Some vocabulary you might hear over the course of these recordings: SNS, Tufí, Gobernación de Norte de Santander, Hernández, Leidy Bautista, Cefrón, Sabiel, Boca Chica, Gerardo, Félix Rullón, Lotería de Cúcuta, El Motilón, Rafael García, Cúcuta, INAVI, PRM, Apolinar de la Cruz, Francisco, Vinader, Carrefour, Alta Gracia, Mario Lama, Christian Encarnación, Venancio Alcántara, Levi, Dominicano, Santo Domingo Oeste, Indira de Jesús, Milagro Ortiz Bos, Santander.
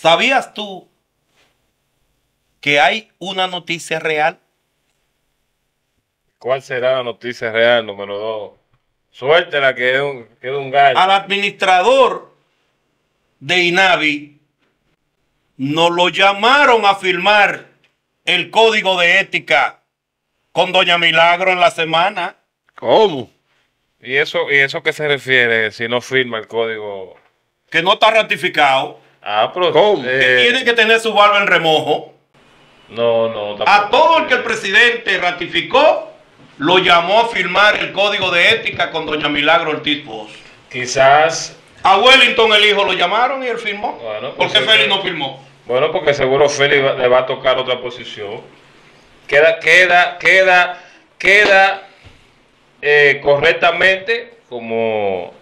¿Sabías tú que hay una noticia real? ¿Cuál será la noticia real, número 2? Suéltela, que es un gallo. Al administrador de INAVI nos lo llamaron a firmar el código de ética con doña Milagro en la semana. ¿Cómo? ¿Y eso qué se refiere si no firma el código? Que no está ratificado. Ah, pero ¿cómo? Que tiene que tener su barba en remojo. No. Tampoco. A todo el que el presidente ratificó, lo llamó a firmar el código de ética con doña Milagro Ortiz Bos. Quizás... A Wellington, el hijo, lo llamaron y él firmó. Bueno, pues ¿por qué Félix no firmó? Bueno, porque seguro Félix le va a tocar otra posición. Queda correctamente, como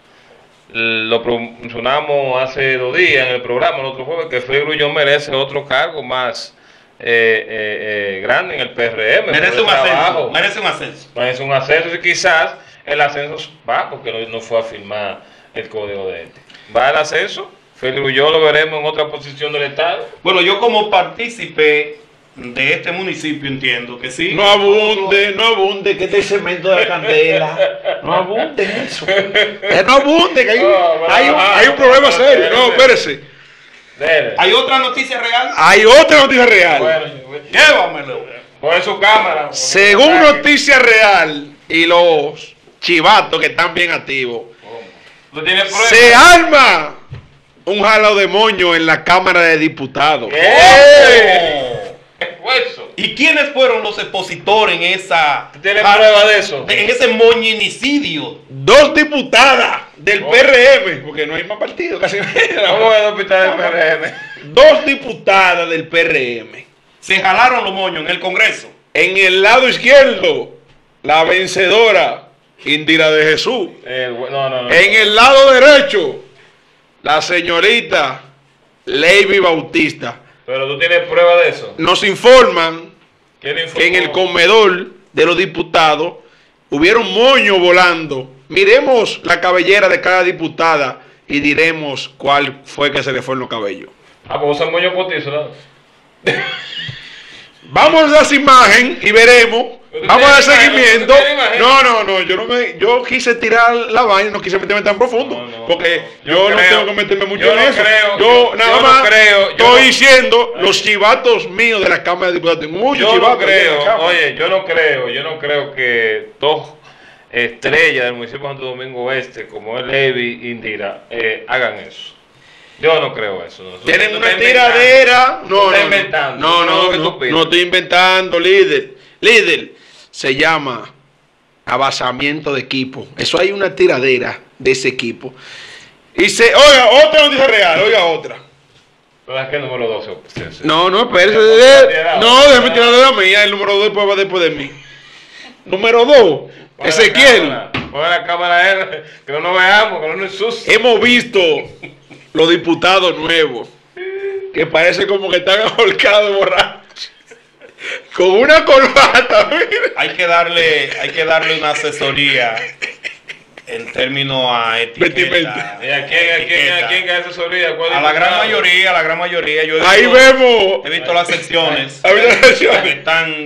lo mencionamos hace 2 días en el programa, el otro jueves, que Félix Rullón merece otro cargo más grande en el PRM. Merece un ascenso y quizás el ascenso va, porque no fue a firmar el código de ética. Va el ascenso, Félix Rullón lo veremos en otra posición del Estado. Bueno, yo como partícipe de este municipio entiendo que sí. No abunde, que este cemento de la candela. No abunde en eso. Que hay un problema serio. No, espérese. ¿Hay otra noticia real? Hay otra noticia real. Bueno, llévamelo. Por su cámara. Según noticia real y los chivatos que están bien activos, se arma un jalao de moño en la Cámara de Diputados. ¿Y quiénes fueron los expositores en esa... ¿Tiene prueba de eso? En ese moñinicidio. 2 diputadas del PRM, porque no hay más partido casi. PRM. 2 diputadas del PRM. Se jalaron los moños en el Congreso. En el lado izquierdo, la vencedora Indira de Jesús. En el lado derecho, la señorita Leidy Bautista. ¿Pero tú tienes prueba de eso? Nos informan que en el comedor de los diputados hubieron moños volando. Miremos la cabellera de cada diputada y diremos cuál fue que se le fueron los cabellos. Ah, pues usan moños potizos, ¿no? Vamos a esa imagen y veremos. Vamos a dar seguimiento. No, yo quise tirar la vaina, no quise meterme tan profundo. Porque yo no tengo que meterme mucho en eso. Yo nada más estoy diciendo los chivatos míos de la Cámara de Diputados. Yo no creo que 2 estrellas del municipio de Santo Domingo Oeste, como es Levi, Indira, hagan eso. Yo no creo eso. Tienen una tiradera. No estoy inventando, líder. Se llama abasamiento de equipo. Eso hay una tiradera de ese equipo. Oiga, otra noticia real, ¿Verdad que el número 12? Déjame tirar de la mía, el número 2 después de mí. Número 2, Ezequiel. Pon la cámara, que no nos veamos, que no nos ensucie. Hemos visto los diputados nuevos, que parece como que están ahorcados, borrachos. Con una corbata, mira. Hay que darle una asesoría en términos a etiqueta. ¿A quién asesoría? ¿Cuál? A la gran mayoría. He visto las secciones.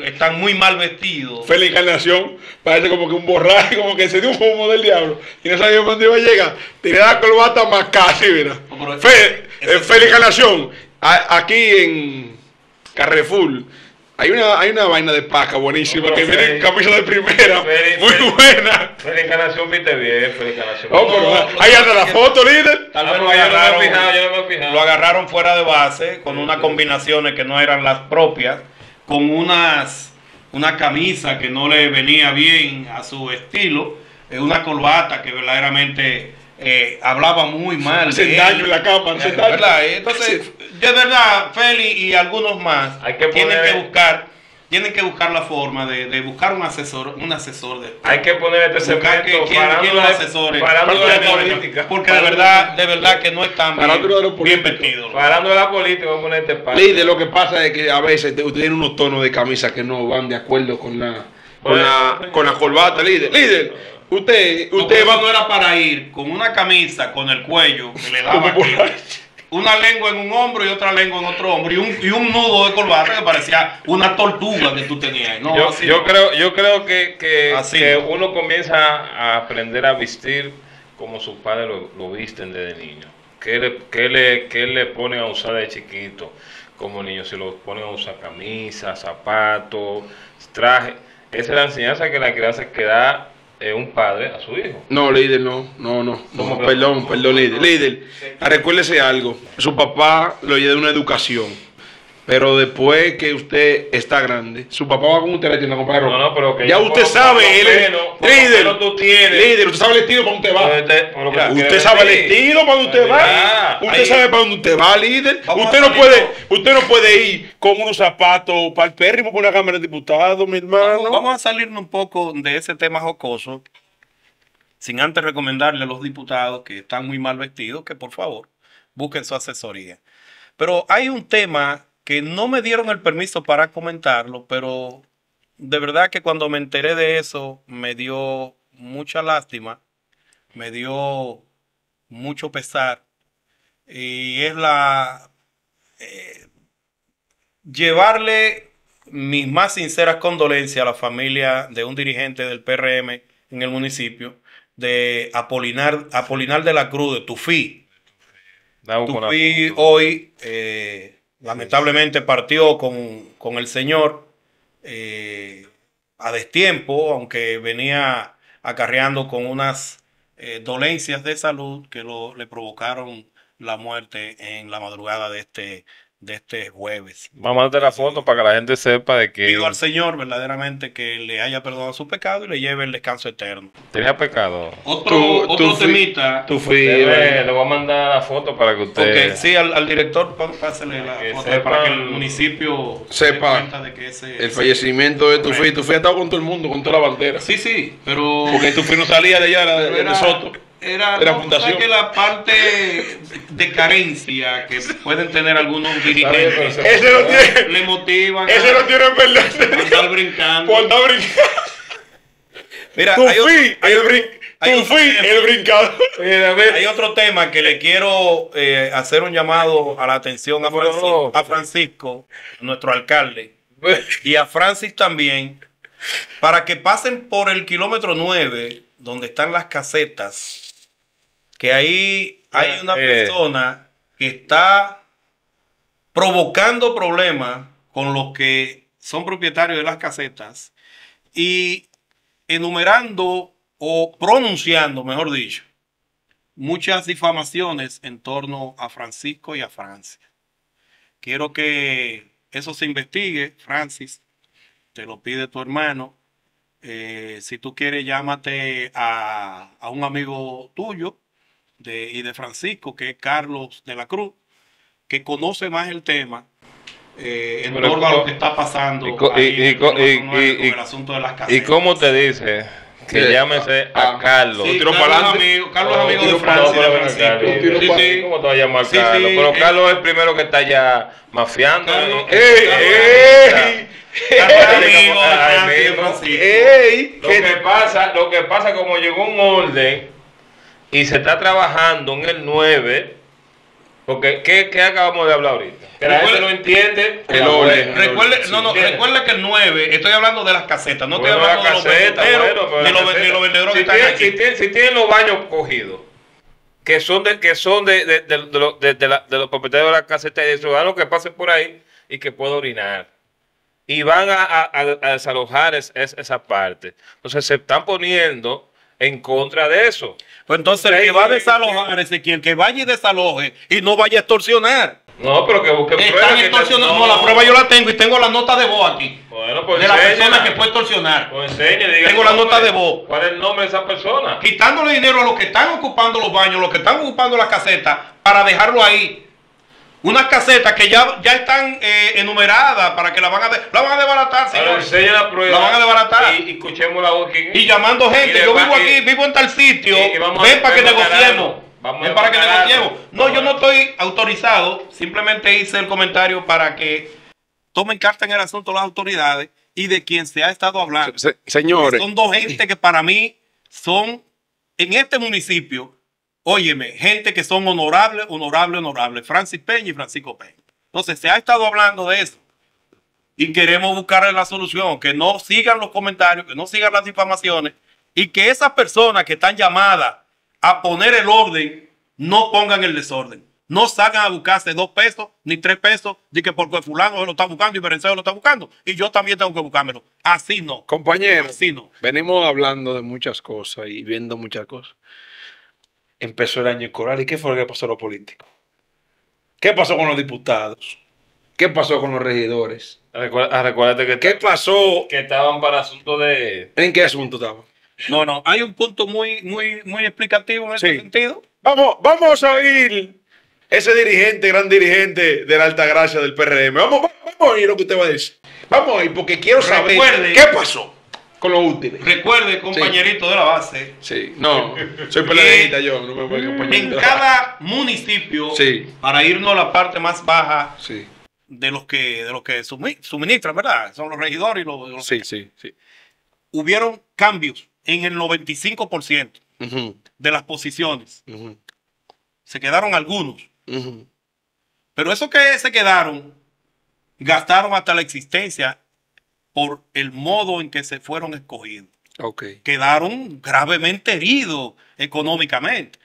Están muy mal vestidos. Félix Encarnación parece como que un borraje, como que se dio un humo del diablo. Y no sabía dónde iba a llegar. Tiré la corbata más casi, mira. Félix Encarnación, aquí en Carrefour. Hay una vaina de paca buenísima, que viene en camisa de primera, muy buena. Félix Encarnación, viste bien, Félix Encarnación. Ahí anda la foto, líder. Tal vez lo agarraron fuera de base, con unas combinaciones que no eran las propias, con una camisa que no le venía bien a su estilo, una corbata que verdaderamente... hablaba muy mal. Se daño en la cámara. Entonces, de verdad, Félix y algunos más tienen que buscar la forma de buscar un asesor de... Hay que poner este segmento para la política. Porque de verdad que no están bien vestidos. Parando de la política, vamos a poner este par. Líder, lo que pasa es que a veces usted tiene unos tonos de camisa que no van de acuerdo con la corbata, líder. Líder. Usted no era para ir con una camisa con el cuello que le daba aquí, una lengua en un hombro y otra lengua en otro hombro, y un nudo de corbata que parecía una tortuga que tú tenías. No, yo creo que uno comienza a aprender a vestir como sus padres lo visten desde niño. ¿Qué le ponen a usar de chiquito? Como niño, si lo ponen a usar camisas, zapatos, trajes. Esa es la enseñanza que la crianza que da un padre a su hijo. No, líder, no, perdón, líder. Líder, recuérdese algo. Su papá lo lleva una educación, pero después que usted está grande, su papá va con usted a la tienda a comprar ropa. Pero que ya usted sabe, líder, usted sabe el estilo para usted va. Usted sabe el estilo para usted va. Usted sabe para dónde usted va, líder. Usted no puede ir con unos zapatos para el pérrimo por una Cámara de Diputados, mi hermano. Vamos a salirnos un poco de ese tema jocoso, sin antes recomendarle a los diputados que están muy mal vestidos que por favor busquen su asesoría. Pero hay un tema que no me dieron el permiso para comentarlo, pero de verdad que cuando me enteré de eso me dio mucha lástima, me dio mucho pesar, y es la llevarle mis más sinceras condolencias a la familia de un dirigente del PRM en el municipio de Apolinar de la Cruz, de Tufí. Tufí hoy... lamentablemente partió con el señor a destiempo, aunque venía acarreando con unas dolencias de salud que le provocaron la muerte en la madrugada de este jueves. Vamos a darte la foto para que la gente sepa de que... Pido al Señor verdaderamente que le haya perdonado su pecado y le lleve el descanso eterno. ¿Tenía pecado? Otro temita. Le voy a mandar la foto para que usted... Okay, sí, al director, pásale la foto para que el municipio sepa cuenta de que el fallecimiento de Tufí. Tufí ha estado con todo el mundo, con toda la bandera. Sí, sí, pero... Porque Tufí no salía de allá, de Soto. Era que la parte de carencia que pueden tener algunos dirigentes le motivan. Ese no tiene verdad. Por andar brincando. Mira, el brincado. Hay otro tema que le quiero hacer un llamado a la atención a Francisco, nuestro alcalde, y a Francis también, para que pasen por el kilómetro 9, donde están las casetas. Que ahí hay una persona que está provocando problemas con los que son propietarios de las casetas y enumerando o pronunciando, mejor dicho, muchas difamaciones en torno a Francisco y a Francis. Quiero que eso se investigue, Francis, te lo pide tu hermano. Si tú quieres, llámate a un amigo tuyo y de Francisco, que es Carlos de la Cruz, que conoce más el tema en torno a lo que está pasando con el asunto de las casetas. ¿Y cómo te dice? Que llámese a Carlos. Sí, Carlos es amigo de Francis, de Francisco. ¿Cómo te va a llamar Carlos? Pero Carlos es el primero que está allá mafiando. Lo que pasa como llegó un orden y se está trabajando en el 9, porque ¿qué acabamos de hablar ahorita? Que la gente no entiende el orden. Recuerda que el 9, estoy hablando de las casetas, no estoy hablando de los venderos, ni los vendedores que están aquí. Si tienen los baños cogidos, que son de los propietarios de las casetas y de ciudadanos que pasen por ahí y que puedan orinar. Y van a desalojar esa parte. Entonces se están poniendo en contra de eso. Pues entonces el que va a desalojar, el que vaya y desaloje y no vaya a extorsionar. No, pero que busquen pruebas. No, la prueba yo la tengo y tengo la nota de voz aquí. Bueno, pues de la persona que puede extorsionar. Pues enseñe, tengo la nota de voz. ¿Cuál es el nombre de esa persona? Quitándole dinero a los que están ocupando los baños, los que están ocupando las casetas, para dejarlo ahí. Unas casetas que ya están enumeradas para que la van a desbaratar, señores. La van a desbaratar. Y escuchemos la voz. Y llamando gente. Yo vivo aquí, vivo en tal sitio. Ven para que negociemos. Ven para que negociemos. No, yo no estoy autorizado. Simplemente hice el comentario para que tomen carta en el asunto las autoridades y de quien se ha estado hablando. Señores. Son dos gente que para mí son, en este municipio, Óyeme, gente que son honorables, Francis Peña y Francisco Peña. Entonces, se ha estado hablando de eso. Y queremos buscarle la solución, que no sigan los comentarios, que no sigan las difamaciones y que esas personas que están llamadas a poner el orden, no pongan el desorden. No salgan a buscarse 2 pesos ni 3 pesos de que porque fulano lo está buscando y Berencejo lo está buscando. Y yo también tengo que buscármelo. Así no. Compañero, así no. Venimos hablando de muchas cosas y viendo muchas cosas. Empezó el año escolar y ¿qué fue lo que pasó a los políticos? ¿Qué pasó con los diputados? ¿Qué pasó con los regidores? Recuérdate que... ¿Qué pasó? Que estaban para asunto de... ¿En qué asunto estaban? No, no. Hay un punto muy explicativo en ese sentido. Vamos a oír ese dirigente, gran dirigente de la Alta Gracia del PRM. Vamos a oír lo que usted va a decir. Vamos a oír porque quiero saber qué pasó con los útiles. Recuerde, compañerito de la base. Sí, no. Soy peleadita yo. No me voy a acompañar. En cada municipio, para irnos a la parte más baja... Sí. De los que suministran, ¿verdad? Son los regidores y los... Sí. Hubieron cambios en el 95% de las posiciones. Se quedaron algunos. Pero esos que se quedaron, gastaron hasta la existencia por el modo en que se fueron escogidos. Quedaron gravemente heridos económicamente.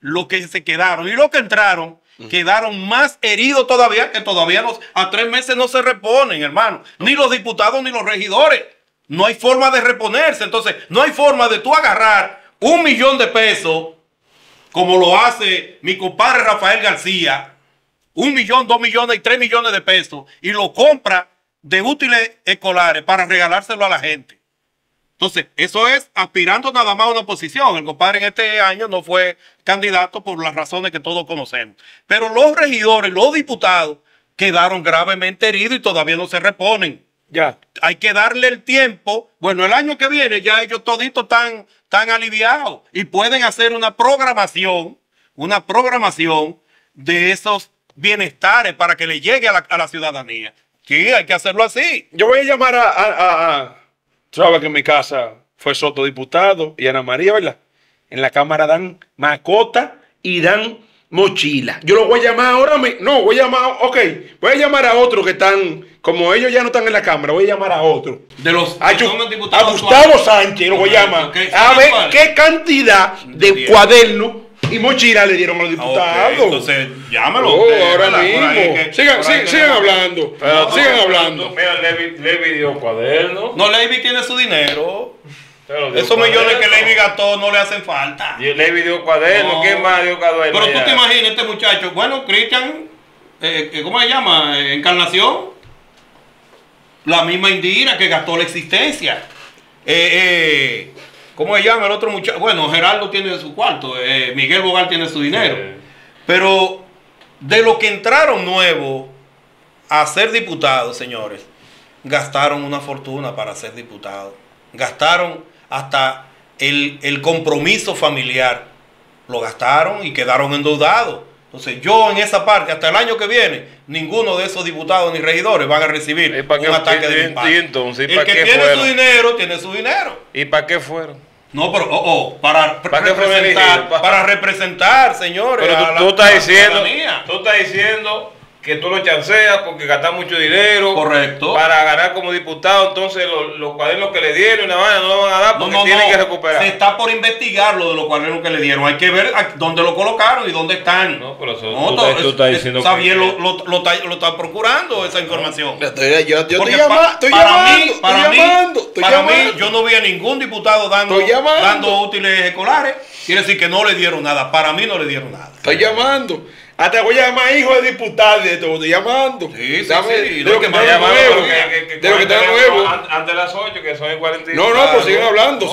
Los que se quedaron y los que entraron, quedaron más heridos todavía, que todavía a 3 meses no se reponen, hermano. Ni los diputados ni los regidores. No hay forma de reponerse. Entonces, no hay forma de tú agarrar 1 millón de pesos, como lo hace mi compadre Rafael García, 1 millón, 2 millones y 3 millones de pesos, y lo compra de útiles escolares para regalárselo a la gente. Entonces, eso es aspirando nada más a una posición. El compadre en este año no fue candidato por las razones que todos conocemos. Pero los regidores, los diputados, quedaron gravemente heridos y todavía no se reponen. Ya. Hay que darle el tiempo. Bueno, el año que viene ya ellos toditos están aliviados y pueden hacer una programación de esos bienestares para que le llegue a la ciudadanía. Sí, hay que hacerlo así. Yo voy a llamar sabes que en mi casa fue Soto diputado y Ana María, ¿verdad? En la Cámara dan macota y dan mochila. Yo lo voy a llamar ahora mismo. No, voy a llamar, voy a llamar a otros que están, como ellos ya no están en la Cámara, voy a llamar a otros. De los a Gustavo Sánchez, lo voy a llamar. A ver qué cantidad de cuadernos y mochila le dieron a los diputados. Entonces, llámalo. Ahora mismo. Sigan hablando. Sigan hablando. Mira, Levi dio cuaderno. No, Levi tiene su dinero. Esos millones que Levi gastó no le hacen falta. Y Levi dio cuaderno. ¿Qué más dio cuaderno? Pero tú te imaginas, este muchacho. Bueno, Christian, ¿cómo se llama? Encarnación. La misma Indira que gastó la existencia. ¿Cómo se llama el otro muchacho? Bueno, Gerardo tiene su cuarto, Miguel Bogal tiene su dinero. Pero de los que entraron nuevos a ser diputados, señores, gastaron una fortuna para ser diputados. Gastaron hasta el compromiso familiar. Lo gastaron y quedaron endeudados. Entonces yo en esa parte, hasta el año que viene, ninguno de esos diputados ni regidores van a recibir un ataque de impacto. Entonces, el que tiene su dinero, tiene su dinero. ¿Y para qué fueron? No, pero para representar, señores. Pero tú estás diciendo que tú lo chanceas porque gastas mucho dinero. Correcto. Para ganar como diputado, entonces los cuadernos que le dieron una vaina no lo van a dar porque tienen que recuperar. Se está por investigar lo de los cuadernos que le dieron. Hay que ver dónde lo colocaron y dónde están. No, pero eso tú estás diciendo. Sabiel lo está procurando esa información. Para mí, yo no vi a ningún diputado dando útiles escolares. Quiere decir que no le dieron nada. Para mí no le dieron nada. Estoy llamando. Hasta voy a llamar hijo de diputado de todo, llamando. Sí. De lo que está nuevo. De lo que está nuevo. Antes de las 8, que son el 45. No, pues siguen hablando.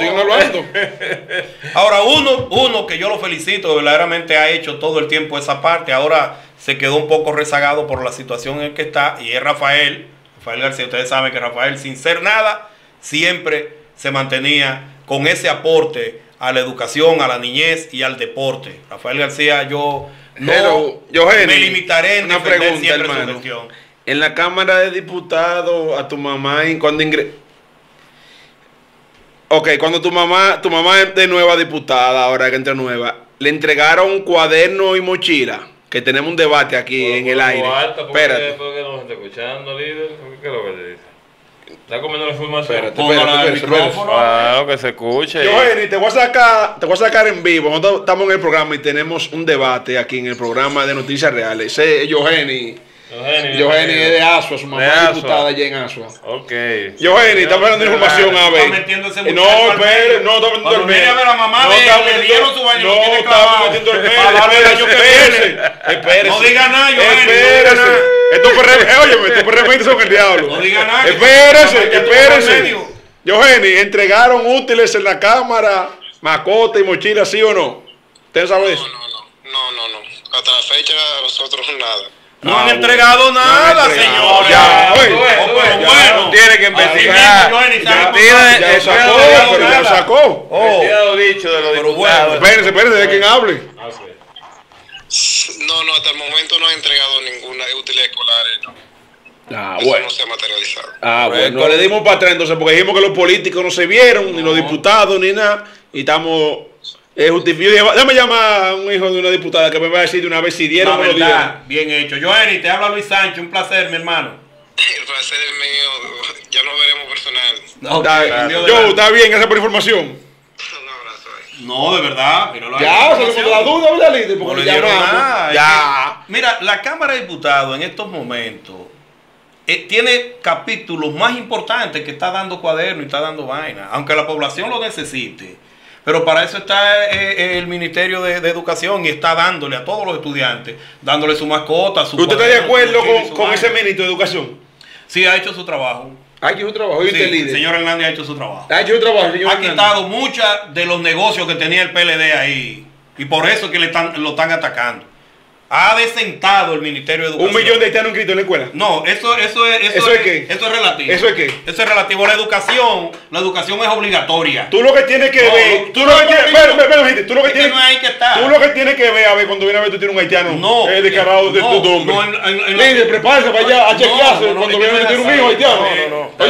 Ahora, uno que yo lo felicito, verdaderamente ha hecho todo el tiempo esa parte. Ahora se quedó un poco rezagado por la situación en que está. Y es Rafael García. Ustedes saben que Rafael, sin ser nada, siempre se mantenía con ese aporte a la educación, a la niñez y al deporte. Rafael García, Yohenny, me limitaré en una pregunta, hermano. En la Cámara de Diputados, a tu mamá, cuando ingresó. Cuando tu mamá es de nueva diputada, ahora que entra nueva, le entregaron un cuaderno y mochila, que tenemos un debate aquí en el aire. Espérate. Porque no está escuchando, líder. ¿Qué es lo que te dice? Está comiendo la información. Espérate. Claro, que se escuche. Yohenny, te voy a sacar en vivo. Nosotros estamos en el programa y tenemos un debate aquí en el programa de Noticias Reales. Yohenny es de Azua, su mamá es diputada allí en Azua. Ok. Yohenny, está perdiendo información, a ver. No, espere, no está metiendo el medio. Mírame a la mamá de le dieron su baño. No, está metiendo el medio. Espérese. No diga nada, Yohenny. Espérese. Estos PRM, óyeme, estos PRM son el diablo. No diga nada. Espérese. Yohenny, ¿entregaron útiles en la cámara, mascota y mochila, sí o no? ¿Usted sabe eso? No. Hasta la fecha nosotros nada. No han entregado nada, señores. Bueno, tiene que investigar. Ya lo sacó. Retirado dicho de los diputados. Espérense, de quien hable. No, hasta el momento no han entregado ninguna útiles escolares, no. Eso no se ha materializado. Bueno. Le dimos para atrás entonces, porque dijimos que los políticos no se vieron, ni los diputados, ni nada. Y estamos... Déjame llamar a un hijo de una diputada que me va a decir de una vez si dieron o no dieron. Bien hecho. Yohenny, te habla Luis Sánchez. Un placer, mi hermano. El placer es mío. Ya nos veremos personal. Está bien. Gracias por la información. Un abrazo. No, de verdad. Ya, salimos de la duda, ¿verdad, líder? Porque no le dieron nada. Ya. Mira, la Cámara de Diputados en estos momentos tiene capítulos más importantes que está dando cuaderno y está dando vaina. Aunque la población lo necesite. Pero para eso está el Ministerio de Educación y está dándole a todos los estudiantes, dándole su mascota, su... ¿Usted está de acuerdo con ese ministro de Educación? Sí, ha hecho su trabajo. Ha hecho su trabajo. Sí, el señor Hernández ha hecho su trabajo. Ha hecho su trabajo, señor Hernández. Ha quitado muchos de los negocios que tenía el PLD ahí. Y por eso es que lo están atacando. Ha desentado el Ministerio de Educación. 1 millón de haitianos inscritos en la escuela. No, eso es relativo. ¿Eso es qué? Eso es relativo. La educación es obligatoria. Tú lo que tienes que ver. Tú lo que tienes que ver, a ver, cuando viene a ver, tú tienes un haitiano. No. Descarado de tu nombre. Líder, prepárese para allá a chequearse. Cuando viene a ver, un hijo haitiano. No.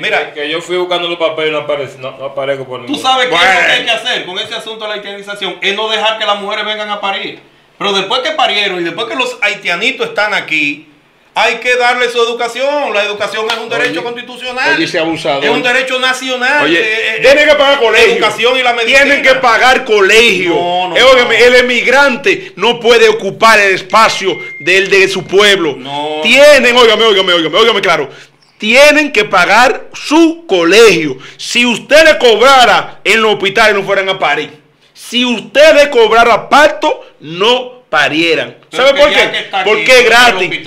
Mira, que yo fui buscando los papeles y no aparezco por ningún. Tú sabes que eso que hay que hacer con ese asunto de la haitianización es no dejar que las mujeres vengan a parir. Pero después que parieron y después que los haitianitos están aquí, hay que darle su educación. La educación es un derecho constitucional. Oye, ese abusador. Es un derecho nacional. Oye, tienen que pagar colegio. Educación y la medicina. Tienen que pagar colegio. No. El emigrante no puede ocupar el espacio de su pueblo. No. Tienen, óigame claro. Tienen que pagar su colegio. Si usted le cobrara en los hospitales, no fueran a París. Si ustedes cobraran pacto, no parieran. ¿Sabe por qué? Porque es gratis. Mi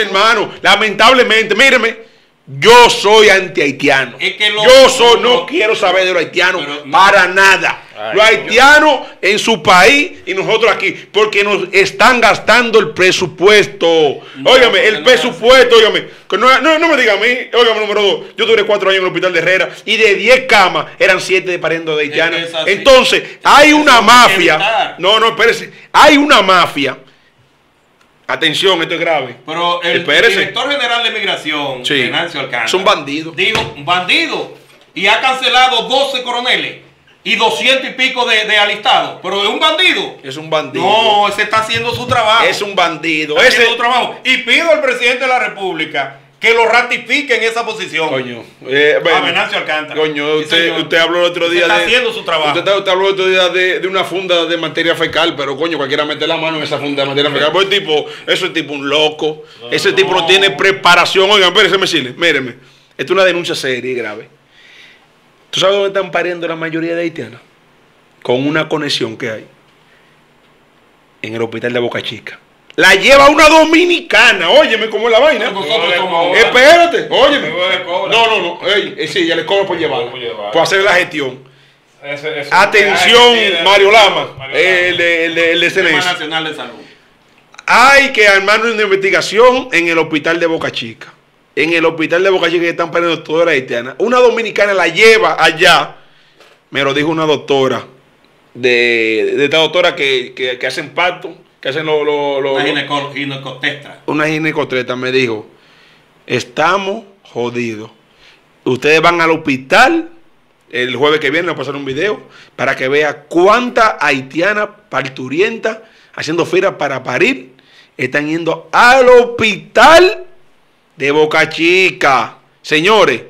hermano. Lamentablemente, míreme, yo soy anti-haitiano. No quiero saber de los haitianos para nada. Los haitianos en su país y nosotros aquí, porque nos están gastando el presupuesto. No me diga a mí, óigame, número 2, yo duré 4 años en el hospital de Herrera y de 10 camas eran 7 de pariendo de haitianos. Entonces, hay una mafia. No, espérese, hay una mafia. Atención, esto es grave. Pero el director general de migración, Venancio Alcántara, es un bandido. Digo, un bandido. Y ha cancelado 12 coroneles. Y 200 y pico de alistados. Pero es un bandido. Es un bandido. No, ese está haciendo su trabajo. Es un bandido. Está haciendo su trabajo. Y pido al presidente de la República que lo ratifique en esa posición. Coño. A Venancio Alcántara. Coño, usted habló el otro día. Está haciendo su trabajo. Usted habló el otro día de una funda de materia fecal, pero coño, cualquiera mete la mano en esa funda de materia fecal. Porque eso es tipo un loco. Ese tipo no tiene preparación. Oigan, mírenme. Esto es una denuncia seria y grave. ¿Tú sabes dónde están pariendo la mayoría de haitianos? Con una conexión que hay en el hospital de Boca Chica. La lleva una dominicana. Óyeme cómo es la vaina. Espérate, óyeme. No. Sí, ya le cobro por llevarla. Por hacer la gestión. Atención, Mario Lama, el SNS. Nacional de Salud. Hay que armar una investigación en el hospital de Boca Chica. En el hospital de Boca Chica que están pariendo todas las haitianas. Una dominicana la lleva allá. Me lo dijo una doctora. De esta doctora que hacen parto. Que hacen una ginecotestra. Me dijo: estamos jodidos. Ustedes van al hospital El jueves que viene le voy a pasar un video para que vea cuántas haitianas parturientas haciendo fila para parir están yendo al hospital de Boca Chica. Señores,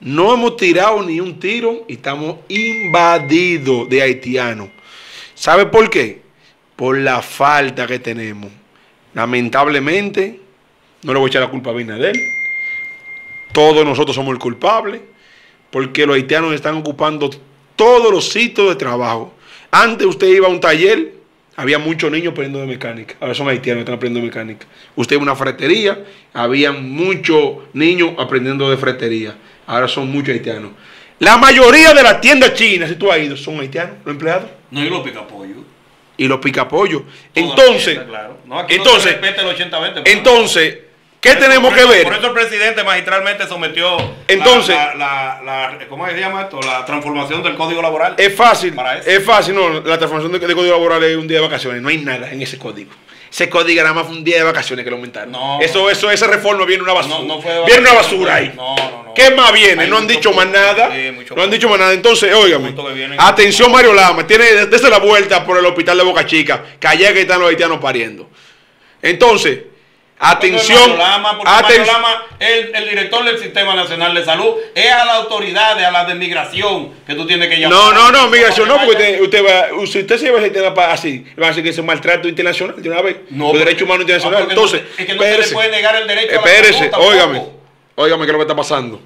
no hemos tirado ni un tiro y estamos invadidos de haitianos. ¿Sabe por qué? Por la falta que tenemos. Lamentablemente, no le voy a echar la culpa a Vinader. Todos nosotros somos el culpable, porque los haitianos están ocupando todos los sitios de trabajo. Antes usted iba a un taller, había muchos niños aprendiendo de mecánica. Ahora son haitianos que están aprendiendo mecánica. Usted iba a una ferretería, había muchos niños aprendiendo de ferretería. Ahora son muchos haitianos. La mayoría de las tiendas chinas, si tú has ido, son haitianos, los empleados. No, y los picapollos. Y los picapollos. Entonces, claro. No, aquí entonces, no se respeta el 80-20. Entonces, ¿qué tenemos que ver? Por eso el presidente magistralmente sometió entonces, ¿cómo se llama esto? La transformación del código laboral. Es fácil, para eso. Es fácil, no, la transformación del código laboral es un día de vacaciones, no hay nada en ese código. Ese código nada más fue un día de vacaciones que lo aumentaron. No, esa reforma viene una basura. No, viene una basura ahí. No. ¿Qué más viene? Hay no han dicho más nada. No han dicho más nada. Entonces, óigame. Atención, Mario Lama. Tiene desde la vuelta por el hospital de Boca Chica. Que allá que están los haitianos pariendo. Entonces, atención. Mario Lama, el director del Sistema Nacional de Salud, es a las autoridades, a las de migración, que tú tienes que llamar. No, migración no, porque usted se va a así, va a decir que es un maltrato internacional de una vez. No, el derecho humano internacional. No, entonces, es que no se le puede negar el derecho a la salud. Óigame, ¿qué es lo que está pasando?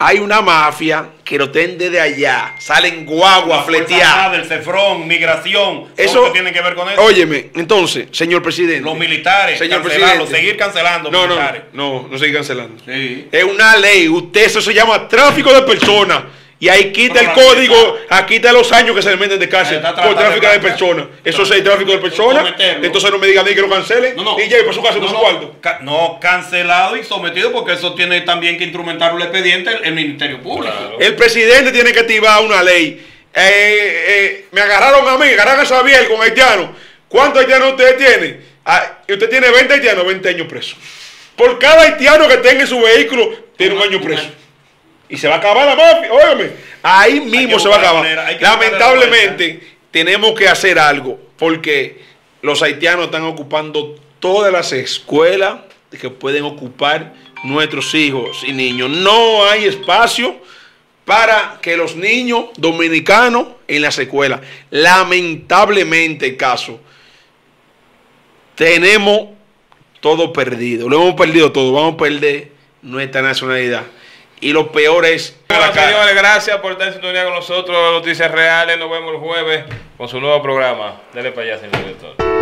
Hay una mafia que lo tende de allá, salen guagua, fleteada. Del Cefrón, migración, eso que tiene que ver con eso. Óyeme, entonces, señor presidente. Los militares, señor presidente, seguir cancelando. No, seguir cancelando. Sí. Es una ley, usted eso se llama tráfico de personas. Y ahí quita el código, aquí está los años que se le meten de cárcel por tráfico de personas. Eso es el tráfico de personas. Entonces no me digan que lo cancelen. Y lleve por su casa, por su cuarto. No, cancelado y sometido, porque eso tiene también que instrumentar un expediente el Ministerio Público. Claro. El presidente tiene que activar una ley. Me agarraron a mí, agarraron a Sabiel con haitianos. ¿Cuántos haitianos ustedes tienen? Usted tiene 20 haitianos, 20 años presos. Por cada haitiano que tenga en su vehículo, tiene un año preso. Y se va a acabar la mafia, óigame. Ahí mismo se va a acabar. Lamentablemente, tenemos que hacer algo, porque los haitianos están ocupando todas las escuelas que pueden ocupar nuestros hijos y niños. No hay espacio para que los niños dominicanos en las escuelas. Lamentablemente, el caso. Tenemos todo perdido. Lo hemos perdido todo. Vamos a perder nuestra nacionalidad. Y lo peor es... Bueno, señores, gracias por estar en sintonía con nosotros. Noticias Reales. Nos vemos el jueves con su nuevo programa. Dele para allá, señor director.